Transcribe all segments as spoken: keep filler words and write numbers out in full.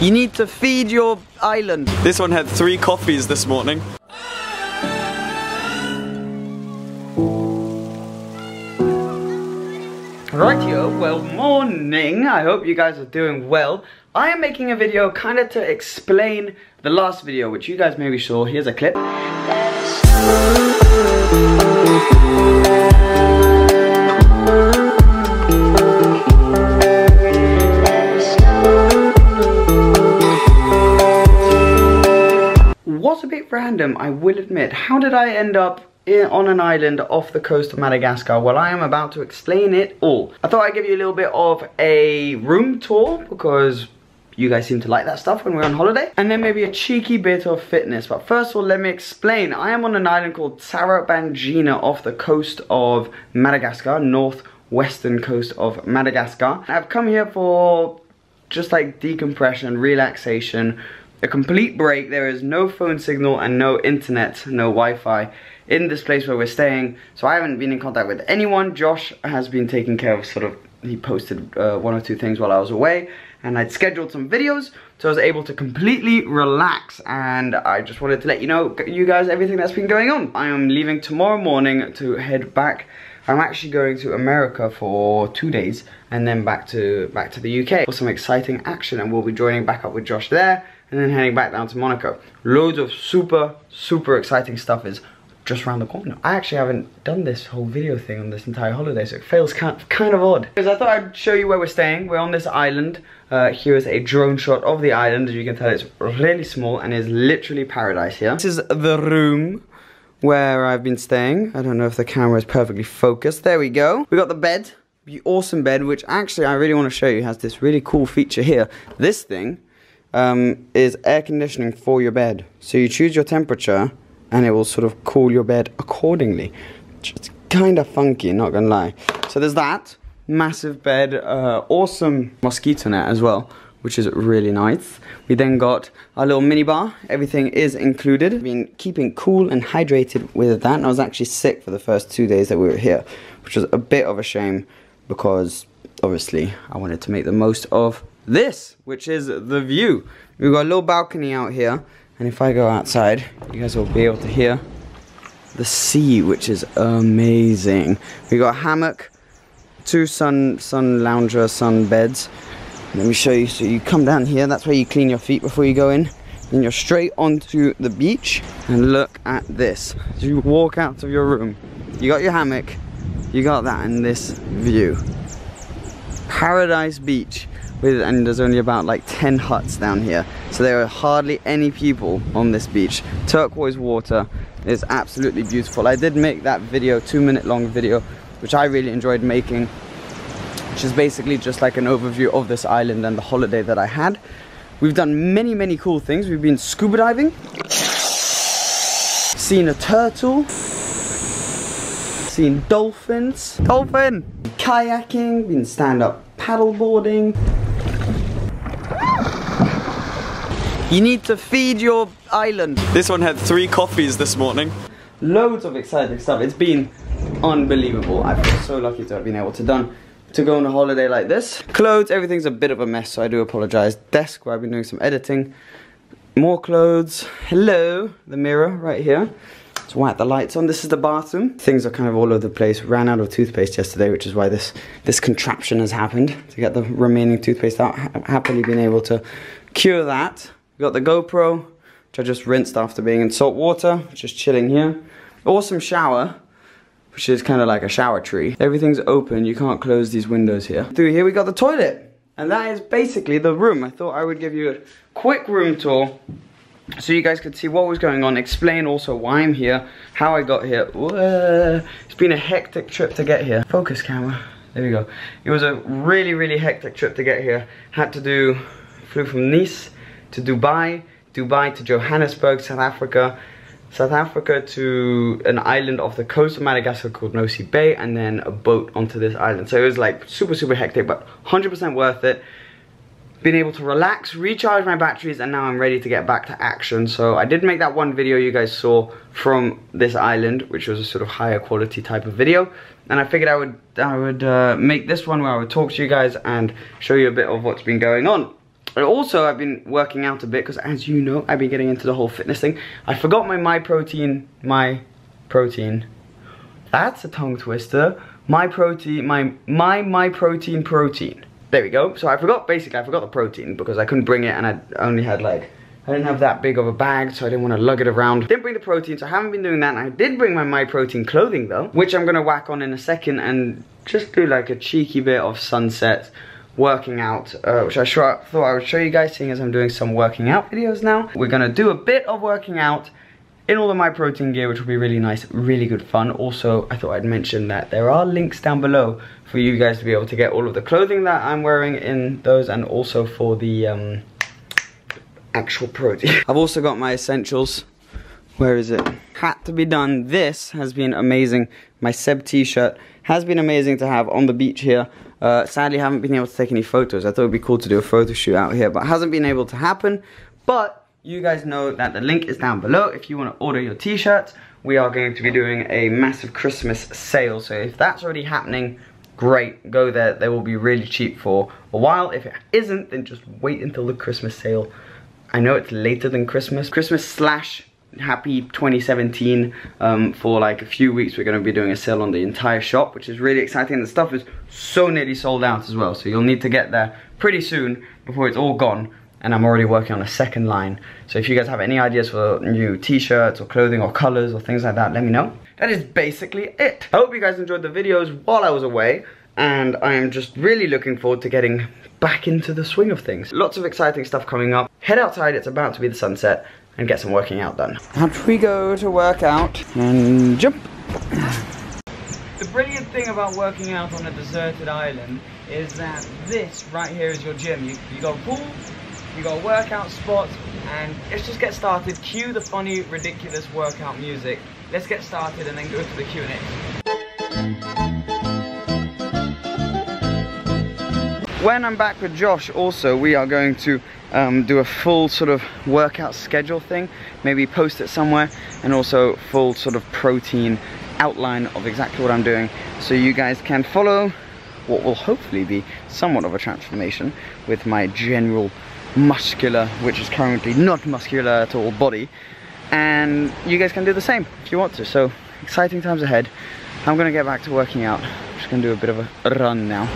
You need to feed your island. This one had three coffees this morning. Rightio, well morning, I hope you guys are doing well. I am making a video kind of to explain the last video, which you guys maybe saw. Here's a clip. Was a bit random, I will admit. How did I end up on an island off the coast of Madagascar? Well, I am about to explain it all. I thought I'd give you a little bit of a room tour because you guys seem to like that stuff when we're on holiday, and then maybe a cheeky bit of fitness. But first of all, let me explain. I am on an island called Tsarabangina off the coast of Madagascar, northwestern coast of Madagascar. I've come here for just like decompression, relaxation, a complete break. There is no phone signal and no internet, no Wi-Fi in this place where we're staying, so I haven't been in contact with anyone. Josh has been taking care of sort of, he posted uh, one or two things while I was away, and I'd scheduled some videos, so I was able to completely relax, and I just wanted to let you know, you guys, everything that's been going on. I am leaving tomorrow morning to head back. I'm actually going to America for two days, and then back to back to the U K for some exciting action, and we'll be joining back up with Josh there, and then heading back down to Monaco. Loads of super, super exciting stuff is just around the corner. I actually haven't done this whole video thing on this entire holiday, so it feels kind of, kind of odd. Because I thought I'd show you where we're staying. We're on this island. Uh, here is a drone shot of the island. As you can tell, it's really small and is literally paradise here. This is the room where I've been staying. I don't know if the camera is perfectly focused. There we go. We got the bed, the awesome bed, which actually I really want to show you has this really cool feature here. This thing um, is air conditioning for your bed. So you choose your temperature, and it will sort of cool your bed accordingly. It's kind of funky, not gonna lie. So there's that massive bed, uh, awesome mosquito net as well, which is really nice. We then got our little minibar. Everything is included. I've been keeping cool and hydrated with that, and I was actually sick for the first two days that we were here, which was a bit of a shame because obviously I wanted to make the most of this, which is the view. We've got a little balcony out here, and if I go outside, you guys will be able to hear the sea, which is amazing. We got a hammock, two sun sun lounger, sun beds. Let me show you. So you come down here, that's where you clean your feet before you go in. Then you're straight onto the beach, and look at this. As you walk out of your room, you got your hammock, you got that, and this view. Paradise Beach. With, and there's only about like ten huts down here, so there are hardly any people on this beach. Turquoise water is absolutely beautiful. I did make that video, two minute long video, which I really enjoyed making, which is basically just like an overview of this island and the holiday that I had. We've done many many cool things. We've been scuba diving, seen a turtle, seen dolphins, dolphin, kayaking, been stand up paddle boarding. You need to feed your island. This one had three coffees this morning. Loads of exciting stuff. It's been unbelievable. I feel so lucky to have been able to done to go on a holiday like this. Clothes, everything's a bit of a mess, so I do apologize. Desk where I've been doing some editing. More clothes. Hello, the mirror right here. Let's whack the lights on. This is the bathroom. Things are kind of all over the place. Ran out of toothpaste yesterday, which is why this this contraption has happened to get the remaining toothpaste out. I've happily been able to cure that. We got the GoPro, which I just rinsed after being in salt water, which is chilling here. Awesome shower, which is kind of like a shower tree. Everything's open, you can't close these windows here. Through here we got the toilet, and that is basically the room. I thought I would give you a quick room tour so you guys could see what was going on, explain also why I'm here, how I got here. Whoa. It's been a hectic trip to get here. Focus camera, there we go. It was a really, really hectic trip to get here. Had to do, flew from Nice to Dubai, Dubai to Johannesburg, South Africa, South Africa to an island off the coast of Madagascar called Nosy Bay, and then a boat onto this island. So it was like super, super hectic, but one hundred percent worth it. Been able to relax, recharge my batteries, and now I'm ready to get back to action. So I did make that one video you guys saw from this island, which was a sort of higher quality type of video, and I figured I would, I would uh, make this one where I would talk to you guys and show you a bit of what's been going on. But also I've been working out a bit because, as you know, I've been getting into the whole fitness thing. I forgot my MyProtein, MyProtein. That's a tongue twister. MyProtein, my, my MyProtein protein. There we go. So I forgot, basically, I forgot the protein because I couldn't bring it and I only had like, I didn't have that big of a bag, so I didn't want to lug it around. Didn't bring the protein, so I haven't been doing that. And I did bring my MyProtein clothing though, which I'm going to whack on in a second and just do like a cheeky bit of sunset working out, uh, which I sure thought I would show you guys, seeing as I'm doing some working out videos now. We're going to do a bit of working out in all of my protein gear, which will be really nice, really good fun. Also, I thought I'd mention that there are links down below for you guys to be able to get all of the clothing that I'm wearing in those, and also for the um, actual protein. I've also got my essentials. Where is it? Had to be done. This has been amazing. My S E B t-shirt has been amazing to have on the beach here. Uh, sadly, I haven't been able to take any photos. I thought it would be cool to do a photo shoot out here, but it hasn't been able to happen. But you guys know that the link is down below if you want to order your t-shirts. We are going to be doing a massive Christmas sale, so if that's already happening, great, go there. They will be really cheap for a while. If it isn't, then just wait until the Christmas sale. I know it's later than Christmas. Christmas slash happy twenty seventeen. Um, for like a few weeks we're going to be doing a sale on the entire shop, which is really exciting. The stuff is so nearly sold out as well, so you'll need to get there pretty soon before it's all gone. And I'm already working on a second line. So if you guys have any ideas for new t-shirts or clothing or colors or things like that, let me know. That is basically it. I hope you guys enjoyed the videos while I was away. And I am just really looking forward to getting back into the swing of things. Lots of exciting stuff coming up. Head outside, it's about to be the sunset, and get some working out done. Out we go to work out and jump. The brilliant thing about working out on a deserted island is that this right here is your gym. You, you got a pool, you got a workout spot, and let's just get started. Cue the funny, ridiculous workout music. Let's get started and then go to the Q and A. When I'm back with Josh also, we are going to um, do a full sort of workout schedule thing, maybe post it somewhere, and also full sort of protein outline of exactly what I'm doing, so you guys can follow what will hopefully be somewhat of a transformation with my general muscular, which is currently not muscular at all, body, and you guys can do the same if you want to. So exciting times ahead. I'm gonna get back to working out. I'm just gonna do a bit of a run now.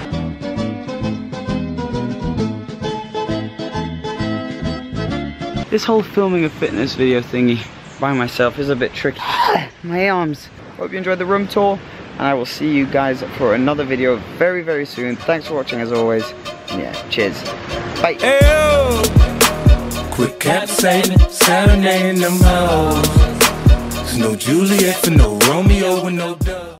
This whole filming a fitness video thingy by myself is a bit tricky. My arms. Hope you enjoyed the room tour, and I will see you guys for another video very, very soon. Thanks for watching as always. Yeah, cheers. Bye. Ayo. Quick cap saving, serenading them hoes. There's no Juliet for no Romeo and no Doug.